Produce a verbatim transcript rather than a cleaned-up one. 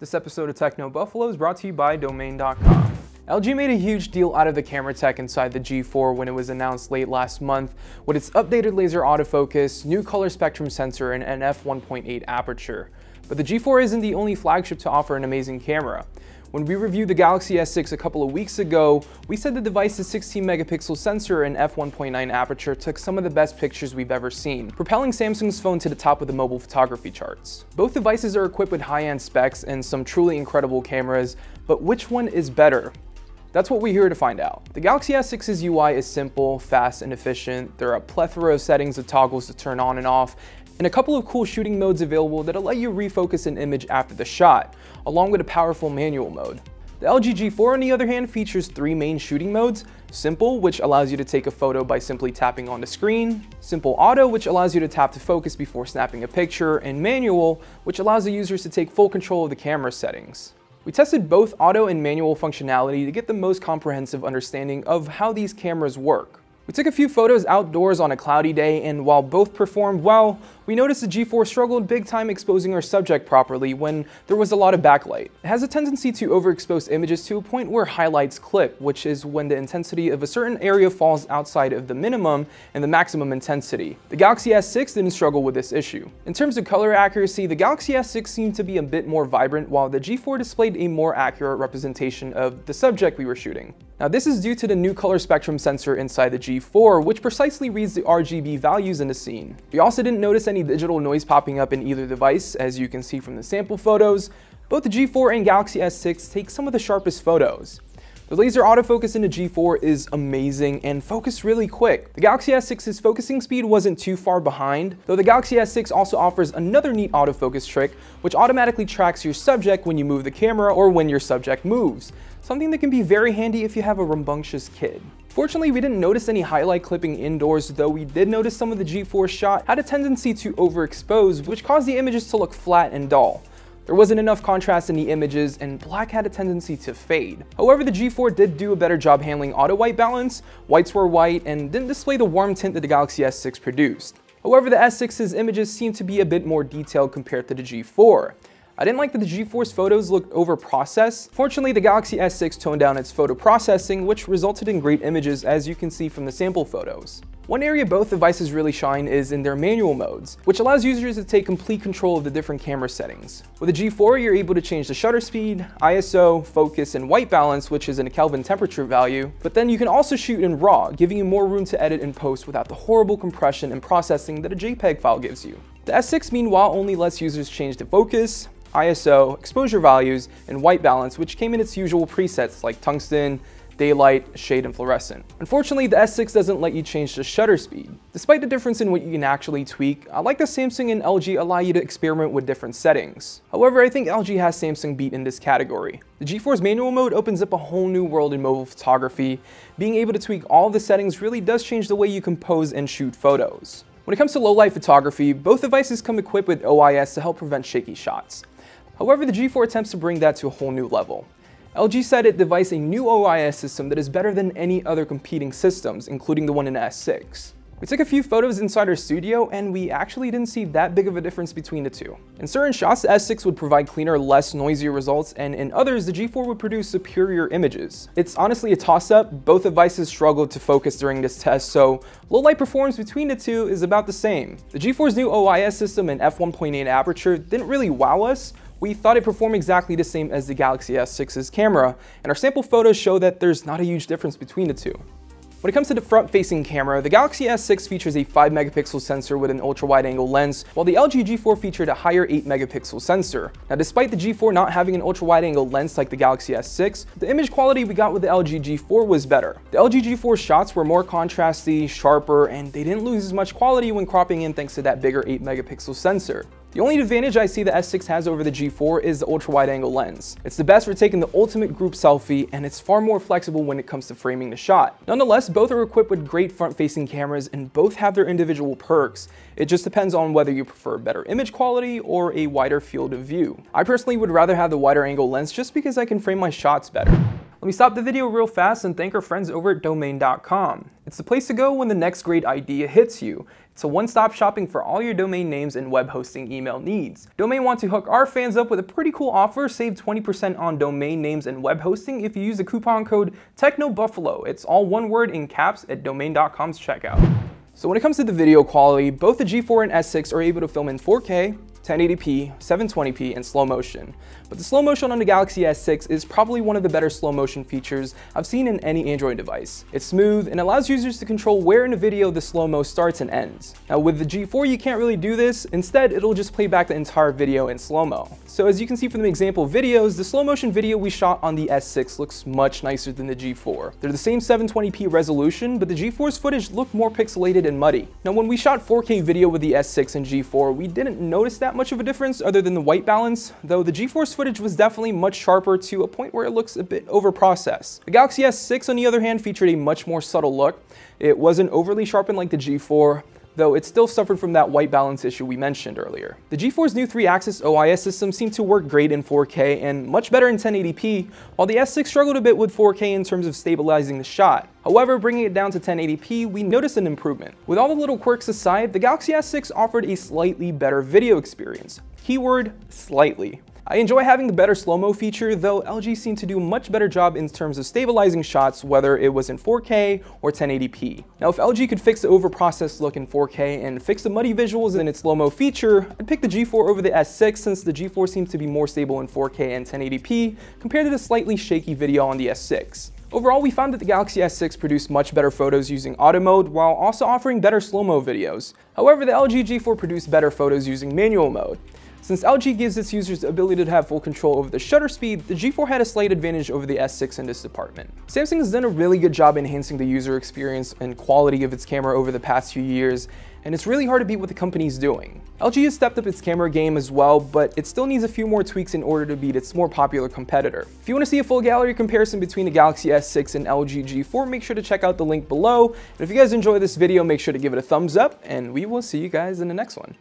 This episode of Techno Buffalo is brought to you by Domain dot com. L G made a huge deal out of the camera tech inside the G four when it was announced late last month with its updated laser autofocus, new color spectrum sensor, and an f one point eight aperture. But the G four isn't the only flagship to offer an amazing camera. When we reviewed the Galaxy S six a couple of weeks ago, we said the device's sixteen megapixel sensor and f one point nine aperture took some of the best pictures we've ever seen, propelling Samsung's phone to the top of the mobile photography charts. Both devices are equipped with high-end specs and some truly incredible cameras, but which one is better? That's what we're here to find out. The Galaxy S six's U I is simple, fast, and efficient. There are a plethora of settings of toggles to turn on and off, and a couple of cool shooting modes available that'll let you refocus an image after the shot, along with a powerful manual mode. The L G G four, on the other hand, features three main shooting modes: Simple, which allows you to take a photo by simply tapping on the screen; Simple Auto, which allows you to tap to focus before snapping a picture; and Manual, which allows the users to take full control of the camera settings. We tested both auto and manual functionality to get the most comprehensive understanding of how these cameras work. We took a few photos outdoors on a cloudy day, and while both performed well, we noticed the G four struggled big time exposing our subject properly when there was a lot of backlight. It has a tendency to overexpose images to a point where highlights clip, which is when the intensity of a certain area falls outside of the minimum and the maximum intensity. The Galaxy S six didn't struggle with this issue. In terms of color accuracy, the Galaxy S six seemed to be a bit more vibrant, while the G four displayed a more accurate representation of the subject we were shooting. Now, this is due to the new color spectrum sensor inside the G four, which precisely reads the R G B values in the scene. We also didn't notice any digital noise popping up in either device, as you can see from the sample photos. Both the G four and Galaxy S six take some of the sharpest photos. The laser autofocus in the G four is amazing and focused really quick. The Galaxy S six's focusing speed wasn't too far behind, though the Galaxy S six also offers another neat autofocus trick, which automatically tracks your subject when you move the camera or when your subject moves, something that can be very handy if you have a rambunctious kid. Fortunately, we didn't notice any highlight clipping indoors, though we did notice some of the G four shot had a tendency to overexpose, which caused the images to look flat and dull. There wasn't enough contrast in the images, and black had a tendency to fade. However, the G four did do a better job handling auto white balance, whites were white, and didn't display the warm tint that the Galaxy S six produced. However, the S six's images seemed to be a bit more detailed compared to the G four. I didn't like that the G four's photos looked over-processed. Fortunately, the Galaxy S six toned down its photo processing, which resulted in great images, as you can see from the sample photos. One area both devices really shine is in their manual modes, which allows users to take complete control of the different camera settings. With the G four, you're able to change the shutter speed, I S O, focus, and white balance, which is in a Kelvin temperature value, but then you can also shoot in RAW, giving you more room to edit and post without the horrible compression and processing that a JPEG file gives you. The S six, meanwhile, only lets users change the focus, I S O, exposure values, and white balance, which came in its usual presets like tungsten, daylight, shade, and fluorescent. Unfortunately, the S six doesn't let you change the shutter speed. Despite the difference in what you can actually tweak, I like that Samsung and L G allow you to experiment with different settings. However, I think L G has Samsung beat in this category. The G four's manual mode opens up a whole new world in mobile photography. Being able to tweak all the settings really does change the way you compose and shoot photos. When it comes to low-light photography, both devices come equipped with O I S to help prevent shaky shots. However, the G four attempts to bring that to a whole new level. L G said it devised a new O I S system that is better than any other competing systems, including the one in the S six. We took a few photos inside our studio, and we actually didn't see that big of a difference between the two. In certain shots, the S six would provide cleaner, less noisier results, and in others, the G four would produce superior images. It's honestly a toss-up. Both devices struggled to focus during this test, so low-light performance between the two is about the same. The G four's new O I S system and f one point eight aperture didn't really wow us. We thought it performed exactly the same as the Galaxy S six's camera, and our sample photos show that there's not a huge difference between the two. When it comes to the front-facing camera, the Galaxy S six features a five megapixel sensor with an ultra-wide-angle lens, while the L G G four featured a higher eight megapixel sensor. Now, despite the G four not having an ultra-wide-angle lens like the Galaxy S six, the image quality we got with the L G G four was better. The L G G four shots were more contrasty, sharper, and they didn't lose as much quality when cropping in thanks to that bigger eight megapixel sensor. The only advantage I see the S six has over the G four is the ultra-wide-angle lens. It's the best for taking the ultimate group selfie, and it's far more flexible when it comes to framing the shot. Nonetheless, both are equipped with great front-facing cameras, and both have their individual perks. It just depends on whether you prefer better image quality or a wider field of view. I personally would rather have the wider-angle lens just because I can frame my shots better. Let me stop the video real fast and thank our friends over at Domain dot com. It's the place to go when the next great idea hits you. So one-stop shopping for all your domain names and web hosting email needs. Domain wants to hook our fans up with a pretty cool offer. Save twenty percent on domain names and web hosting if you use the coupon code Techno Buffalo. It's all one word in caps at domain dot com's checkout. So when it comes to the video quality, both the G four and S six are able to film in four K, ten eighty p, seven twenty p, and slow motion. But the slow motion on the Galaxy S six is probably one of the better slow motion features I've seen in any Android device. It's smooth and allows users to control where in a video the slow-mo starts and ends. Now with the G four, you can't really do this. Instead, it'll just play back the entire video in slow-mo. So as you can see from the example videos, the slow motion video we shot on the S six looks much nicer than the G four. They're the same seven twenty p resolution, but the G four's footage looked more pixelated and muddy. Now when we shot four K video with the S six and G four, we didn't notice that much of a difference other than the white balance, though the G four's footage was definitely much sharper to a point where it looks a bit overprocessed. The Galaxy S six, on the other hand, featured a much more subtle look. It wasn't overly sharpened like the G four, though it still suffered from that white balance issue we mentioned earlier. The G four's new three axis O I S system seemed to work great in four K and much better in ten eighty p, while the S six struggled a bit with four K in terms of stabilizing the shot. However, bringing it down to ten eighty p, we noticed an improvement. With all the little quirks aside, the Galaxy S six offered a slightly better video experience. Keyword, slightly. I enjoy having the better slow-mo feature, though L G seemed to do a much better job in terms of stabilizing shots, whether it was in four K or ten eighty p. Now, if L G could fix the overprocessed look in four K and fix the muddy visuals in its slow-mo feature, I'd pick the G four over the S six since the G four seems to be more stable in four K and ten eighty p compared to the slightly shaky video on the S six. Overall, we found that the Galaxy S six produced much better photos using auto mode while also offering better slow-mo videos. However, the L G G four produced better photos using manual mode. Since L G gives its users the ability to have full control over the shutter speed, the G four had a slight advantage over the S six in this department. Samsung has done a really good job enhancing the user experience and quality of its camera over the past few years, and it's really hard to beat what the company's doing. L G has stepped up its camera game as well, but it still needs a few more tweaks in order to beat its more popular competitor. If you want to see a full gallery comparison between the Galaxy S six and L G G four, make sure to check out the link below. And if you guys enjoy this video, make sure to give it a thumbs up, and we will see you guys in the next one.